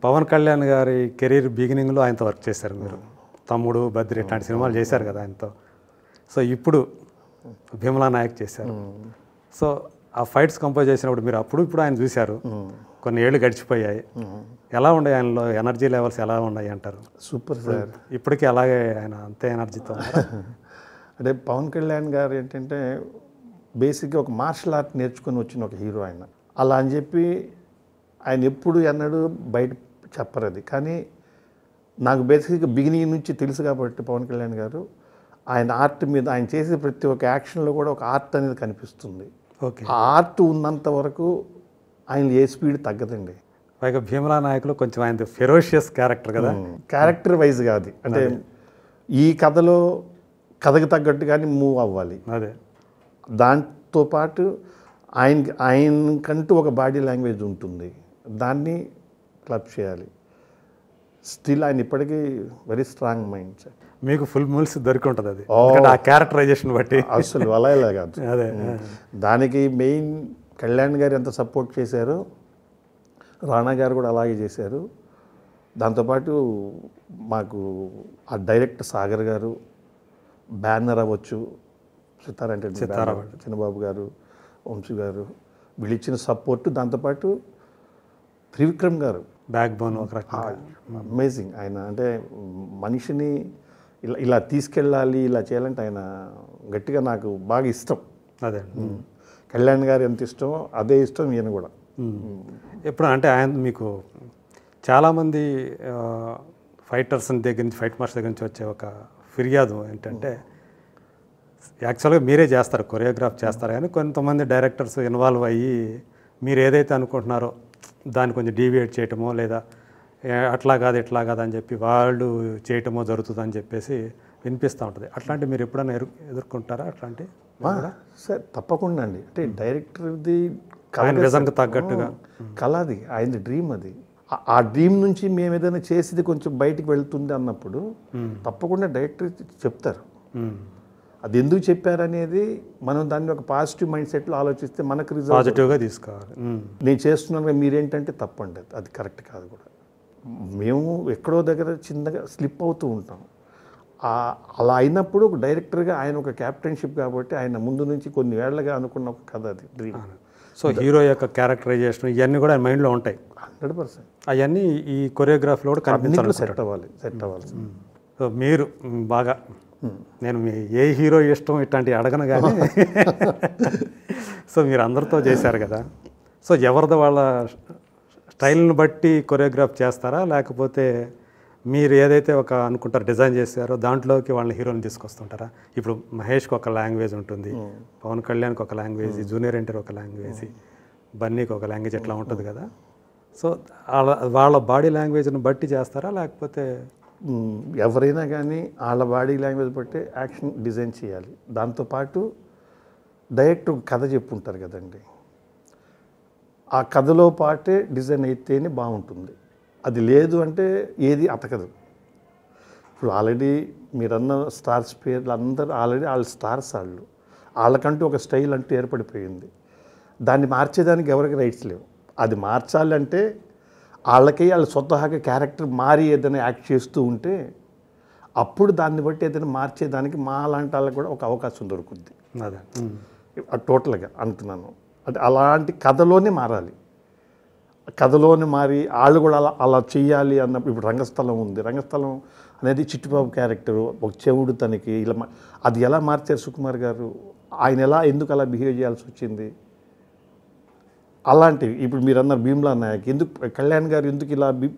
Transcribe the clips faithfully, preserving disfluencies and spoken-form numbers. Pawan Kalyan gari career beginning lo ayanta work chesaru meeru. Thamudu, Badr itanti cinemalu chesaru kada ayanta. So ippudu Bhimala Nayak chesaru. So aa fights compose chesinappudu meeru appudu ippudu ayana chusaru. కొన్ని ఏళ్ళు గడిచిపోయాయి. ఎలా ఉన్నాయి ఆయనలో energy levels ఎలా ఉన్నాయి అంటారు? Super sir, ఇప్పటికీ అలాగే ఆయన అంతే ఎనర్జీతో ఉన్నారు. అంటే పవన్ కళ్యాణ్ గారు ఏంటంటే బేసిక్గా ఒక మార్షల్ ఆర్ట్ నేర్చుకుని వచ్చిన ఒక హీరో ఆయన. అలా అని చెప్పి ఆయన ఎప్పుడు అన్నాడు బయట చెప్పరు అది. కానీ నాకు బేసిక్గా బిగినింగ్ నుంచి తెలుసు కాబట్టి పవన్ కళ్యాణ్ గారు ఆయన ఆర్ట్ మీద ఆయన చేసే ప్రతి ఒక్క యాక్షన్లో కూడా ఒక ఆర్ట్ అనేది కనిపిస్తుంది. ఓకే, ఆ ఆర్ట్ ఉన్నంత వరకు ఆయన ఏ స్పీడ్ తగ్గదండి. పైగా భీమలా నాయకులు కొంచెం ఆయన ఫెరోషియస్ క్యారెక్టర్ కదా, క్యారెక్టర్ వైజ్గా అది. అంటే ఈ కథలో కథకు తగ్గట్టుగానే మూవ్ అవ్వాలి. అదే దాంతో పాటు ఆయన ఆయనకంటూ ఒక బాడీ లాంగ్వేజ్ ఉంటుంది, దాన్ని క్లబ్ చేయాలి. స్టిల్ ఆయన ఇప్పటికీ వెరీ స్ట్రాంగ్ మైండ్ సెట్. మీకు ఫుల్ మీల్స్ దొరికి ఉంటుంది అది ఆ క్యారెక్టరైజేషన్ బట్టి. అసలు అలా ఇలా కాదు, అదే దానికి మెయిన్ కళ్యాణ్ గారు ఎంత సపోర్ట్ చేశారు, రాణా గారు కూడా అలాగే చేశారు. దాంతోపాటు మాకు ఆ డైరెక్టర్ సాగర్ గారు, బ్యానర్ అవ్వచ్చు, సితారా అంటే చిన్నబాబు గారు, వంశీ గారు, వీళ్ళు ఇచ్చిన సపోర్టు. దాంతోపాటు త్రివిక్రమ్ గారు బ్యాక్ బోన్ ఒక రకంగా అమేజింగ్. ఆయన అంటే మనిషిని ఇలా ఇలా తీసుకెళ్ళాలి, ఇలా చేయాలంటే ఆయన గట్టిగా నాకు బాగా ఇష్టం. అదే కళ్యాణ్ గారు ఎంత ఇష్టమో అదే ఇష్టం ఈయన కూడా. ఎప్పుడు అంటే ఆయన మీకు చాలామంది ఫైటర్స్ దగ్గర నుంచి, ఫైట్ మాస్టర్ దగ్గర నుంచి వచ్చే ఒక ఫిర్యాదు ఏంటంటే, యాక్చువల్గా మీరే చేస్తారు, కొరియోగ్రాఫ్ చేస్తారు, కానీ కొంతమంది డైరెక్టర్స్ ఇన్వాల్వ్ అయ్యి మీరు ఏదైతే అనుకుంటున్నారో దాన్ని కొంచెం డీవియేట్ చేయటమో, లేదా అట్లా కాదు ఇట్లా కాదు అని చెప్పి వాళ్ళు చేయటమో జరుగుతుందని చెప్పేసి వినిపిస్తూ ఉంటుంది. అట్లాంటి మీరు ఎప్పుడైనా ఎరు ఎదుర్కొంటారా అట్లాంటి? సార్ తప్పకుండా అండి. అంటే డైరెక్టర్ది కళకు తగ్గట్టుగా కళ అది, ఆయన డ్రీమ్ అది. ఆ డ్రీమ్ నుంచి మేము ఏదైనా చేసేది కొంచెం బయటికి వెళ్తుంది అన్నప్పుడు తప్పకుండా డైరెక్టర్ చెప్తారు. అది ఎందుకు చెప్పారనేది మనం దాన్ని ఒక పాజిటివ్ మైండ్ సెట్లో ఆలోచిస్తే మనకు రిజల్ట్ పాజిటివ్గా తీసుకోవాలి. నేను చేస్తున్నాను మీరేంటంటే తప్పండి, అది కరెక్ట్ కాదు కూడా. మేము ఎక్కడో దగ్గర చిన్నగా స్లిప్ అవుతూ ఉంటాం. అలా అయినప్పుడు ఒక డైరెక్టర్గా ఆయన ఒక క్యాప్టెన్షిప్ కాబట్టి ఆయన ముందు నుంచి కొన్ని ఏళ్లుగా అనుకున్న ఒక కథ అది, డ్రీమ్. సో హీరో యొక్క క్యారెక్టరైజేషన్ ఇవన్నీ కూడా ఆయన మైండ్లో ఉంటాయి హండ్రెడ్ పర్సెంట్. అవన్నీ ఈ కొరియోగ్రాఫ్లో కూడా కనిపించాలి, సెట్ అవ్వాలి సెట్ అవ్వాలి సో మీరు బాగా, నేను మీ ఏ హీరో ఇష్టం ఇట్లాంటివి అడగను కానీ, సో మీరు అందరితో చేశారు కదా, సో ఎవరిది వాళ్ళ స్టైల్ని బట్టి కొరియోగ్రాఫ్ చేస్తారా, లేకపోతే మీరు ఏదైతే ఒక అనుకుంటారు డిజైన్ చేశారో దాంట్లోకి వాళ్ళ హీరోని తీసుకొస్తుంటారా? ఇప్పుడు మహేష్కి ఒక లాంగ్వేజ్ ఉంటుంది, పవన్ కళ్యాణ్కి ఒక లాంగ్వేజ్, జూనియర్ ఎన్టీఆర్ ఒక లాంగ్వేజ్, బన్నీకి ఒక లాంగ్వేజ్, ఎట్లా ఉంటుంది కదా. సో వాళ్ళ బాడీ లాంగ్వేజ్ని బట్టి చేస్తారా, లేకపోతే? ఎవరైనా కానీ వాళ్ళ బాడీ లాంగ్వేజ్ బట్టి యాక్షన్ డిజైన్ చేయాలి. దాంతోపాటు డైరెక్టర్ కథ చెప్పుంటారు కదండి, ఆ కథలో పాటే డిజైన్ అయితేనే బాగుంటుంది. అది లేదు అంటే ఏది అతకదు. ఇప్పుడు ఆల్రెడీ మీరన్న స్టార్స్ పేర్లు అందరూ ఆల్రెడీ వాళ్ళ స్టార్స్, వాళ్ళు వాళ్ళకంటూ ఒక స్టైల్ అంటూ ఏర్పడిపోయింది. దాన్ని మార్చేదానికి ఎవరికి రైట్స్ లేవు. అది మార్చాలంటే వాళ్ళకే వాళ్ళ స్వతహాగా క్యారెక్టర్ మారి ఏదైనా యాక్ట్ చేస్తూ ఉంటే అప్పుడు దాన్ని బట్టి ఏదైనా మార్చేదానికి మా లాంటి వాళ్ళకి కూడా ఒక అవకాశం దొరుకుద్ది. అదే టోటల్గా అంటున్నాను. అంటే అలాంటి కథలోనే మారాలి, కథలోని మారి వాళ్ళు కూడా అలా అలా చేయాలి అన్నప్పుడు. ఇప్పుడు రంగస్థలం ఉంది, రంగస్థలం అనేది చిట్టిబాబు క్యారెక్టరు, ఒక చెవుడు తనకి ఇలా అది ఎలా మార్చారు సుకుమార్ గారు, ఆయన ఎలా ఎందుకు అలా బిహేవ్ చేయాల్సి వచ్చింది అలాంటివి. ఇప్పుడు మీరు అన్నారు భీమ్లా నాయక్, ఎందుకు కళ్యాణ్ గారు ఎందుకు ఇలా బి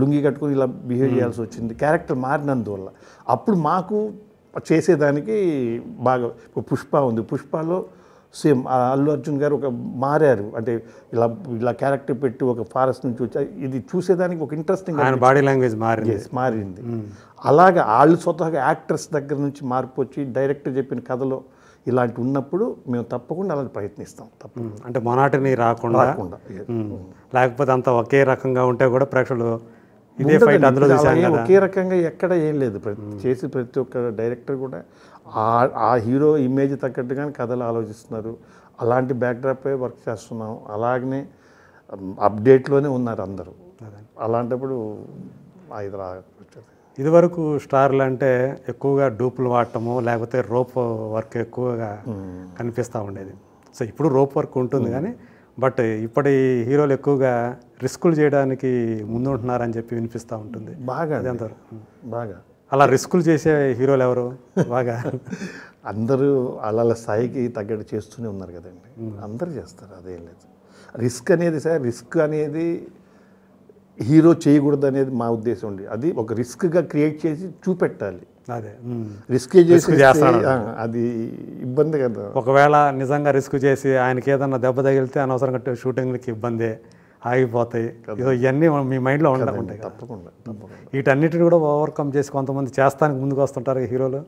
లుంగి కట్టుకుని ఇలా బిహేవ్ చేయాల్సి వచ్చింది, క్యారెక్టర్ మారినందువల్ల. అప్పుడు మాకు చేసేదానికి బాగా. ఇప్పుడు పుష్ప ఉంది, పుష్పలో సేమ్ అల్లు అర్జున్ గారు ఒక మారారు, అంటే ఇలా ఇలా క్యారెక్టర్ పెట్టి ఒక ఫారెస్ట్ నుంచి వచ్చి ఇది చూసేదానికి ఒక ఇంట్రెస్టింగ్ బాడీ లాంగ్వేజ్ మారింది మారింది అలాగా వాళ్ళు స్వతహాగా యాక్టర్స్ దగ్గర నుంచి మార్పు వచ్చి డైరెక్టర్ చెప్పిన కథలో ఇలాంటి ఉన్నప్పుడు మేము తప్పకుండా అలాంటి ప్రయత్నిస్తాం. తప్పకుండా అంటే మొనాటని రాకుండా, లేకపోతే అంత ఒకే రకంగా ఉంటే కూడా ప్రేక్షకులు ఒకే రకంగా ఎక్కడ ఏం లేదు. చేసి ప్రతి ఒక్క డైరెక్టర్ కూడా ఆ హీరో ఇమేజ్ తగ్గట్టుగానే కథలు ఆలోచిస్తున్నారు, అలాంటి బ్యాక్డ్రాప్ వర్క్ చేస్తున్నాం, అలాగనే అప్డేట్లోనే ఉన్నారు అందరూ. అలాంటప్పుడు ఇది రా ఇదివరకు స్టార్లు అంటే ఎక్కువగా డూపులు వాడటము లేకపోతే రోప్ వర్క్ ఎక్కువగా కనిపిస్తూ ఉండేది. సో ఇప్పుడు రోప్ వర్క్ ఉంటుంది కానీ బట్ ఇప్పటి హీరోలు ఎక్కువగా రిస్కులు చేయడానికి ముందు ఉంటున్నారని చెప్పి వినిపిస్తూ ఉంటుంది. బాగా బాగా అలా రిస్కులు చేసే హీరోలు ఎవరు? బాగా అందరూ అలా స్థాయికి తగ్గట్టు చేస్తూనే ఉన్నారు కదండి, అందరూ చేస్తారు, అదేం లేదు. రిస్క్ అనేది సార్ రిస్క్ అనేది హీరో చేయకూడదు అనేది మా ఉద్దేశం అండి. అది ఒక రిస్క్గా క్రియేట్ చేసి చూపెట్టాలి. అదే రిస్క్ చేసి అది ఇబ్బంది కదా. ఒకవేళ నిజంగా రిస్క్ చేసి ఆయనకి ఏదన్నా దెబ్బ తగిలితే అనవసరంగా షూటింగ్లకి ఇబ్బంది, ఆగిపోతాయి. ఇవన్నీ మీ మైండ్లో ఉంటాయి. తప్పకుండా తప్పకుండా వీటన్నిటిని కూడా ఓవర్కమ్ చేసి కొంతమంది చేస్తానికి ముందుకు వస్తుంటారు హీరోలు.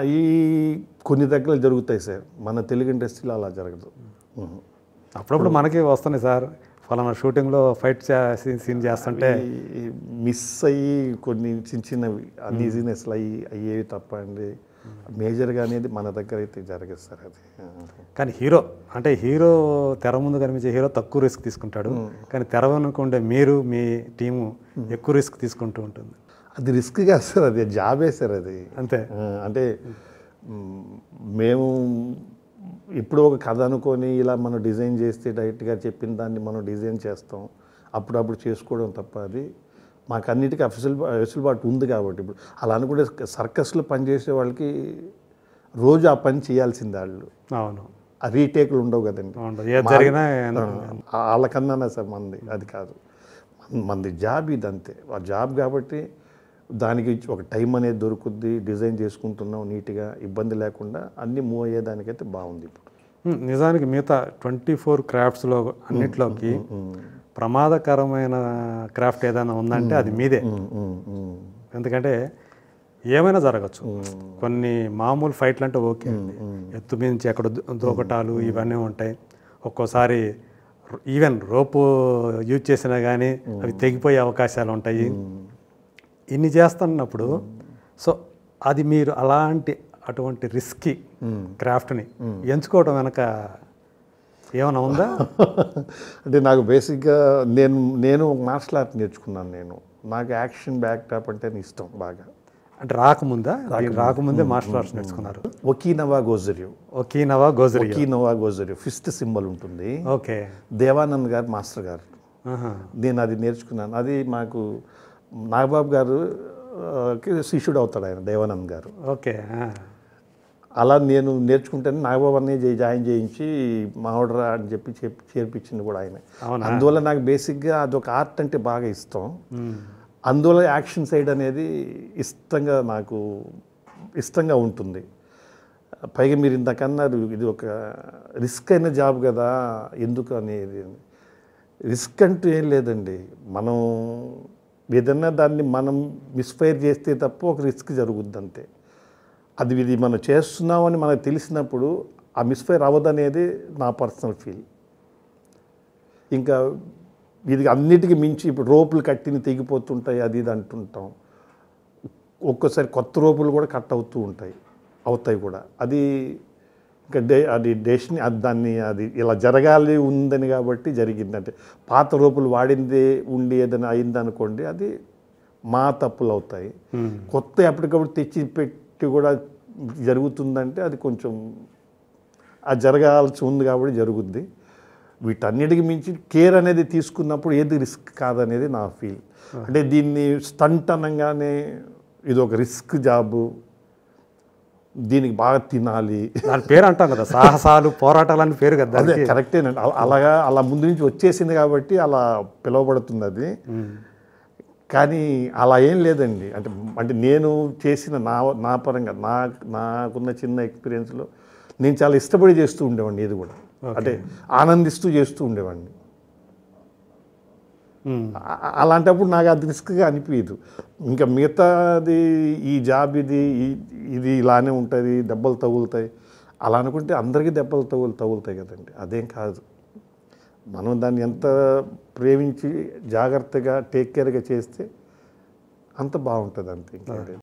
అవి కొన్ని దగ్గర జరుగుతాయి సార్, మన తెలుగు ఇండస్ట్రీలో అలా జరగదు. అప్పుడప్పుడు మనకి వస్తున్నాయి సార్, ఫలానా షూటింగ్లో ఫైట్ సీన్ చేస్తుంటే మిస్ అయ్యి కొన్ని చిన్న చిన్నవి అన్ఈజీనెస్లు అయ్యి అయ్యేవి తప్ప అండి, మేజర్గా అనేది మన దగ్గర అయితే జరగదు సార్. అది కానీ హీరో అంటే హీరో తెర ముందు కనిపించే హీరో తక్కువ రిస్క్ తీసుకుంటాడు, కానీ తెర వెనుకుండే మీరు మీ టీము ఎక్కువ రిస్క్ తీసుకుంటూ ఉంటుంది. అది రిస్క్ కాదు సార్, అది జాబే సార్. అది అంతే. అంటే మేము ఇప్పుడు ఒక కథ అనుకొని ఇలా మనం డిజైన్ చేస్తే డైరెక్ట్గా చెప్పిన దాన్ని మనం డిజైన్ చేస్తాం, అప్పుడప్పుడు చేసుకోవడం తప్ప. అది మాకు అన్నిటికీ అఫీసులు వెసులుబాటు ఉంది కాబట్టి ఇప్పుడు అలా అనుకుంటే సర్కస్లో పనిచేసే వాళ్ళకి రోజు ఆ పని చేయాల్సింది వాళ్ళు. అవును, ఆ రీటేక్లు ఉండవు కదండి, వాళ్ళకన్నా సార్ మనది అది కాదు, మనది జాబ్ ఇది అంతే. ఆ జాబ్ కాబట్టి దానికి ఒక టైం అనేది దొరుకుద్ది, డిజైన్ చేసుకుంటున్నాం నీట్గా, ఇబ్బంది లేకుండా అన్నీ మూవ్ అయ్యేదానికైతే బాగుంది. ఇప్పుడు నిజానికి మిగతా ట్వంటీ ఫోర్ క్రాఫ్ట్స్లో అన్నిట్లోకి ప్రమాదకరమైన క్రాఫ్ట్ ఏదైనా ఉందంటే అది మీదే. ఎందుకంటే ఏమైనా జరగచ్చు. కొన్ని మామూలు ఫైట్లు అంటే ఓకే, ఎత్తు మించి అక్కడ దూకటాలు ఇవన్నీ ఉంటాయి. ఒక్కోసారి ఈవెన్ రోపు యూజ్ చేసినా కానీ అవి తెగిపోయే అవకాశాలు ఉంటాయి. ఇన్ని చేస్తున్నప్పుడు సో అది మీరు అలాంటి అటువంటి రిస్కీ క్రాఫ్ట్ని ఎంచుకోవడం వెనక ఏమైనా ఉందా? అంటే నాకు బేసిక్గా నేను నేను మార్షల్ ఆర్ట్ నేర్చుకున్నాను. నేను నాకు యాక్షన్ బ్యాక్టాప్ అంటే ఇష్టం బాగా. అంటే రాకముందా? రాకముందే మార్షల్ ఆర్ట్స్ నేర్చుకున్నారు. Okinawa Gojuryu Okinawa Gojuryu Okinawa Gojuryu fist symbol ఉంటుంది. ఓకే, దేవానంద్ గారు మాస్టర్ గారు, నేను అది నేర్చుకున్నాను. అది మాకు నాగబాబు గారు శిష్యుడు అవుతాడు ఆయన, దేవానంద్ గారు. ఓకే, అలా నేను నేర్చుకుంటాను. నాగబాబు అన్నయ్య జాయిన్ చేయించి మావడరా అని చెప్పి చేర్పించింది కూడా ఆయన. అందువల్ల నాకు బేసిక్గా అదొక ఆర్ట్ అంటే బాగా ఇష్టం. అందువల్ల యాక్షన్ సైడ్ అనేది ఇష్టంగా నాకు ఇష్టంగా ఉంటుంది. పైగా మీరు ఇంతకన్నారు ఇది ఒక రిస్క్ అయిన జాబ్ కదా ఎందుకు అనేది. రిస్క్ అంటూ ఏం లేదండి, మనం ఏదన్నా దాన్ని మనం మిస్ఫైర్ చేస్తే తప్ప ఒక రిస్క్ జరుగుద్ది అంతే. అది ఇది మనం చేస్తున్నామని మనకు తెలిసినప్పుడు ఆ మిస్ఫైర్ అవ్వదనేది నా పర్సనల్ ఫీల్. ఇంకా ఇది అన్నిటికీ మించి ఇప్పుడు రోపులు కట్టిని తెగిపోతుంటాయి, అది ఇది అంటుంటాం. ఒక్కోసారి కొత్త రోపులు కూడా కట్ అవుతూ ఉంటాయి, అవుతాయి కూడా. అది ఇంకా డే అది డెసిషన్ అది దాన్ని అది ఇలా జరగాలి ఉందని కాబట్టి జరిగిందంటే. పాత రోపులు వాడిందే ఉండి ఏదైనా అయిందనుకోండి అది మా తప్పులు అవుతాయి. కొత్త ఎప్పటికప్పుడు తెచ్చి పెట్టి కూడా జరుగుతుందంటే అది కొంచెం అది జరగాల్సి ఉంది కాబట్టి జరుగుద్ది. వీటన్నిటికి మించి కేర్ అనేది తీసుకున్నప్పుడు ఏది రిస్క్ కాదనేది నా ఫీల్. అంటే దీన్ని స్టంట్ అనగానే ఇది ఒక రిస్క్ జాబు, దీనికి బాగా తినాలి, దాని పేరు అంటాం కదా సాహసాలు పోరాటాలు అని పేరు కదా. అదే కరెక్టేనండి, అలాగా అలా ముందు నుంచి వచ్చేసింది కాబట్టి అలా పిలువబడుతుంది అది. కానీ అలా ఏం లేదండి. అంటే అంటే నేను చేసిన నా నా పరంగా నా నాకున్న చిన్న ఎక్స్పీరియన్స్లో నేను చాలా ఇష్టపడి చేస్తూ ఉండేవాడిని. ఇది కూడా అంటే ఆనందిస్తూ చేస్తూ ఉండేవాడిని. అలాంటప్పుడు నాకు అది రిస్క్గా అనిపించదు. ఇంకా మిగతాది ఈ జాబ్ ఇది ఇది ఇలానే ఉంటుంది, దెబ్బలు తగులుతాయి అలా అనుకుంటే అందరికీ దెబ్బలు తగులు తగులుతాయి కదండి, అదేం కాదు. మనం దాన్ని ఎంత ప్రేమించి జాగ్రత్తగా టేక్ కేర్గా చేస్తే అంత బాగుంటుంది అంతే.